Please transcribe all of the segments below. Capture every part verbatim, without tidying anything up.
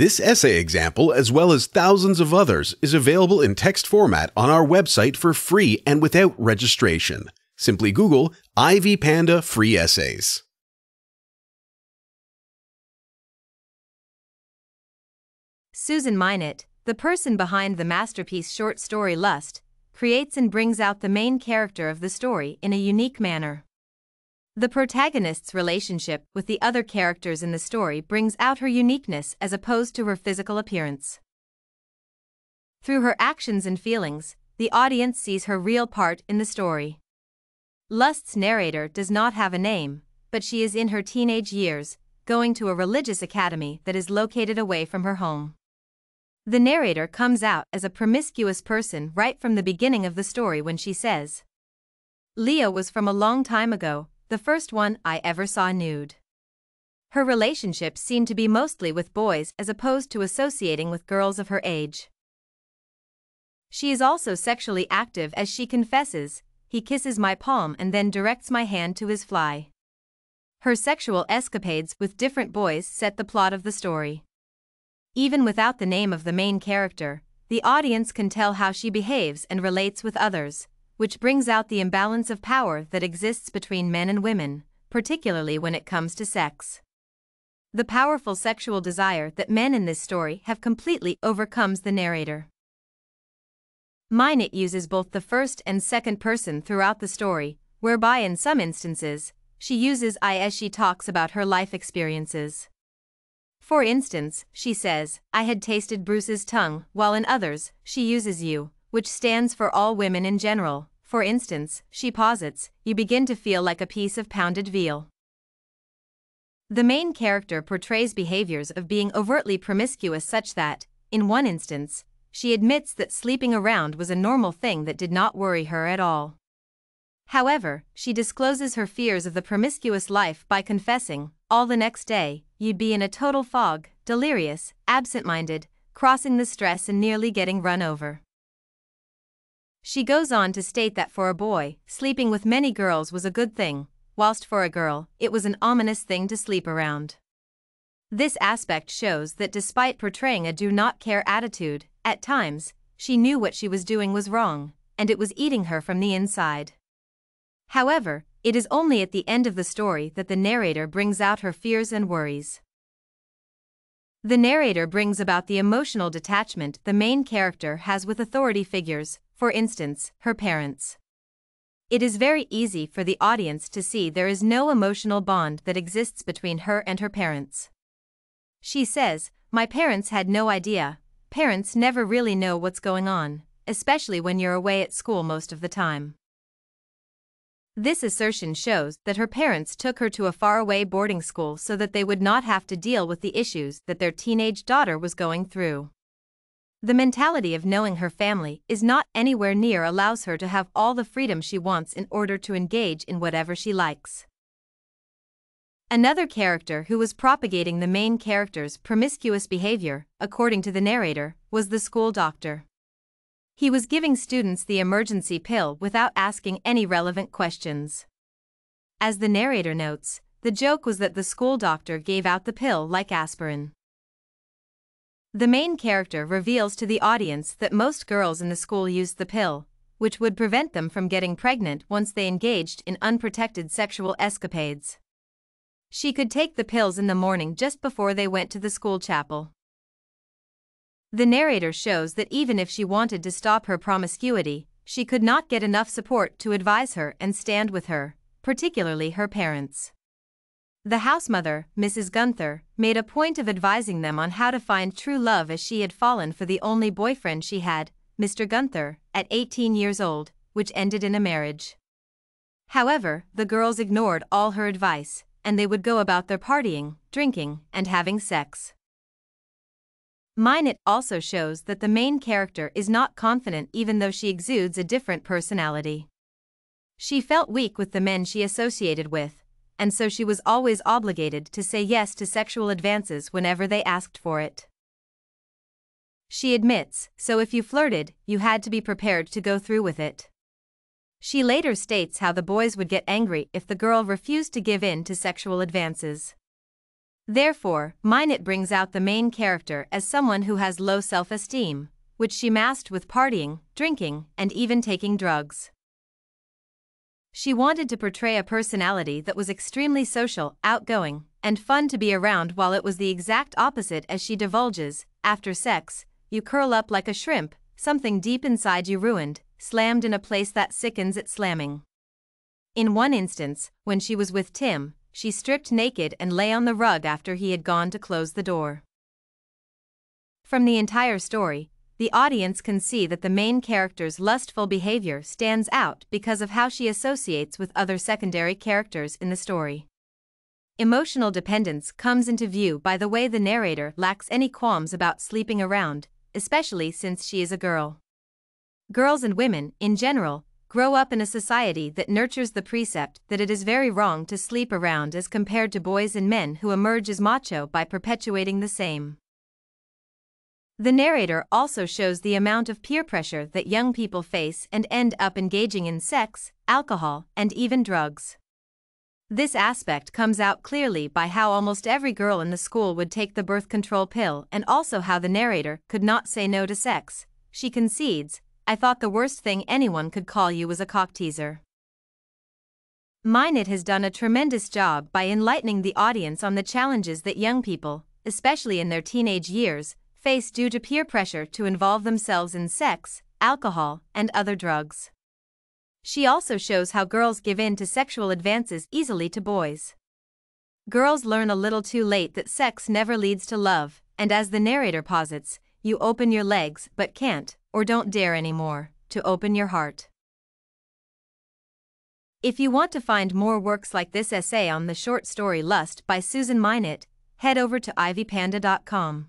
This essay example, as well as thousands of others, is available in text format on our website for free and without registration. Simply Google Ivy Panda free essays. Susan Minot, the person behind the masterpiece short story Lust, creates and brings out the main character of the story in a unique manner. The protagonist's relationship with the other characters in the story brings out her uniqueness as opposed to her physical appearance. Through her actions and feelings, the audience sees her real part in the story. Lust's narrator does not have a name, but she is in her teenage years, going to a religious academy that is located away from her home. The narrator comes out as a promiscuous person right from the beginning of the story when she says, "Leah was from a long time ago, the first one I ever saw nude." Her relationships seem to be mostly with boys as opposed to associating with girls of her age. She is also sexually active as she confesses, "He kisses my palm and then directs my hand to his fly." Her sexual escapades with different boys set the plot of the story. Even without the name of the main character, the audience can tell how she behaves and relates with others, which brings out the imbalance of power that exists between men and women, particularly when it comes to sex. The powerful sexual desire that men in this story have completely overcomes the narrator. Minot uses both the first and second person throughout the story, whereby in some instances, she uses I as she talks about her life experiences. For instance, she says, "I had tasted Bruce's tongue," while in others, she uses you, which stands for all women in general. For instance, she posits, "You begin to feel like a piece of pounded veal." The main character portrays behaviors of being overtly promiscuous such that, in one instance, she admits that sleeping around was a normal thing that did not worry her at all. However, she discloses her fears of the promiscuous life by confessing, "All the next day, you'd be in a total fog, delirious, absent-minded, crossing the stress and nearly getting run over." She goes on to state that for a boy, sleeping with many girls was a good thing, whilst for a girl, it was an ominous thing to sleep around. This aspect shows that despite portraying a do-not-care attitude, at times, she knew what she was doing was wrong, and it was eating her from the inside. However, it is only at the end of the story that the narrator brings out her fears and worries. The narrator brings about the emotional detachment the main character has with authority figures, for instance, her parents. It is very easy for the audience to see there is no emotional bond that exists between her and her parents. She says, "My parents had no idea. Parents never really know what's going on, especially when you're away at school most of the time." This assertion shows that her parents took her to a faraway boarding school so that they would not have to deal with the issues that their teenage daughter was going through. The mentality of knowing her family is not anywhere near allows her to have all the freedom she wants in order to engage in whatever she likes. Another character who was propagating the main character's promiscuous behavior, according to the narrator, was the school doctor. He was giving students the emergency pill without asking any relevant questions. As the narrator notes, the joke was that the school doctor gave out the pill like aspirin. The main character reveals to the audience that most girls in the school used the pill, which would prevent them from getting pregnant once they engaged in unprotected sexual escapades. She could take the pills in the morning just before they went to the school chapel. The narrator shows that even if she wanted to stop her promiscuity, she could not get enough support to advise her and stand with her, particularly her parents. The housemother, Missus Gunther, made a point of advising them on how to find true love as she had fallen for the only boyfriend she had, Mister Gunther, at eighteen years old, which ended in a marriage. However, the girls ignored all her advice, and they would go about their partying, drinking, and having sex. Minot also shows that the main character is not confident even though she exudes a different personality. She felt weak with the men she associated with, and so she was always obligated to say yes to sexual advances whenever they asked for it. She admits, "So if you flirted, you had to be prepared to go through with it." She later states how the boys would get angry if the girl refused to give in to sexual advances. Therefore, Minot brings out the main character as someone who has low self-esteem, which she masked with partying, drinking, and even taking drugs. She wanted to portray a personality that was extremely social, outgoing, and fun to be around, while it was the exact opposite, as she divulges, after sex, you curl up like a shrimp, something deep inside you ruined, slammed in a place that sickens at slamming. In one instance, when she was with Tim, she stripped naked and lay on the rug after he had gone to close the door. From the entire story, the audience can see that the main character's lustful behavior stands out because of how she associates with other secondary characters in the story. Emotional dependence comes into view by the way the narrator lacks any qualms about sleeping around, especially since she is a girl. Girls and women, in general, grow up in a society that nurtures the precept that it is very wrong to sleep around as compared to boys and men who emerge as macho by perpetuating the same. The narrator also shows the amount of peer pressure that young people face and end up engaging in sex, alcohol, and even drugs. This aspect comes out clearly by how almost every girl in the school would take the birth control pill, and also how the narrator could not say no to sex. She concedes, "I thought the worst thing anyone could call you was a cockteaser." Minot has done a tremendous job by enlightening the audience on the challenges that young people, especially in their teenage years, face due to peer pressure to involve themselves in sex, alcohol, and other drugs. She also shows how girls give in to sexual advances easily to boys. Girls learn a little too late that sex never leads to love, and as the narrator posits, you open your legs but can't, or don't dare anymore, to open your heart. If you want to find more works like this essay on the short story Lust by Susan Minot, head over to ivy panda dot com.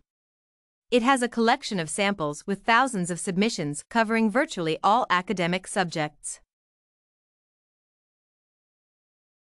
It has a collection of samples with thousands of submissions covering virtually all academic subjects.